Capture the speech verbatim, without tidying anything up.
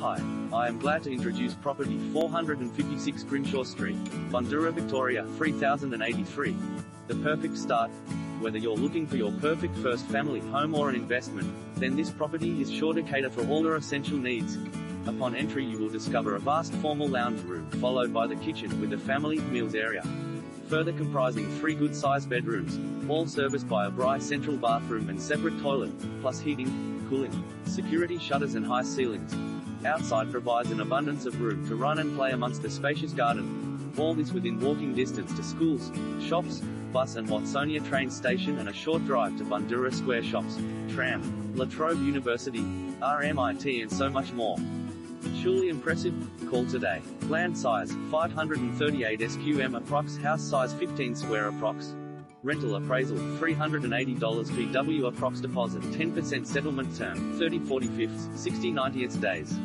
Hi, I am glad to introduce property four hundred fifty-six Grimshaw Street, Bundura, Victoria three thousand eighty-three. The perfect start. Whether you're looking for your perfect first family home or an investment, then this property is sure to cater for all your essential needs. Upon entry you will discover a vast formal lounge room, followed by the kitchen with a family meals area, further comprising three good-sized bedrooms, all serviced by a bright central bathroom and separate toilet, plus heating, cooling, security shutters and high ceilings. Outside provides an abundance of room to run and play amongst the spacious garden, all this within walking distance to schools, shops, bus and Watsonia train station, and a short drive to Bundura Square shops, tram, La Trobe University, R M I T and so much more. Truly impressive. Call today. Land size, five hundred thirty-eight square meters approx. House size, fifteen square approx. Rental appraisal, three hundred eighty dollars P W approx. Deposit, ten percent settlement term, thirty forty-five, sixty ninety days.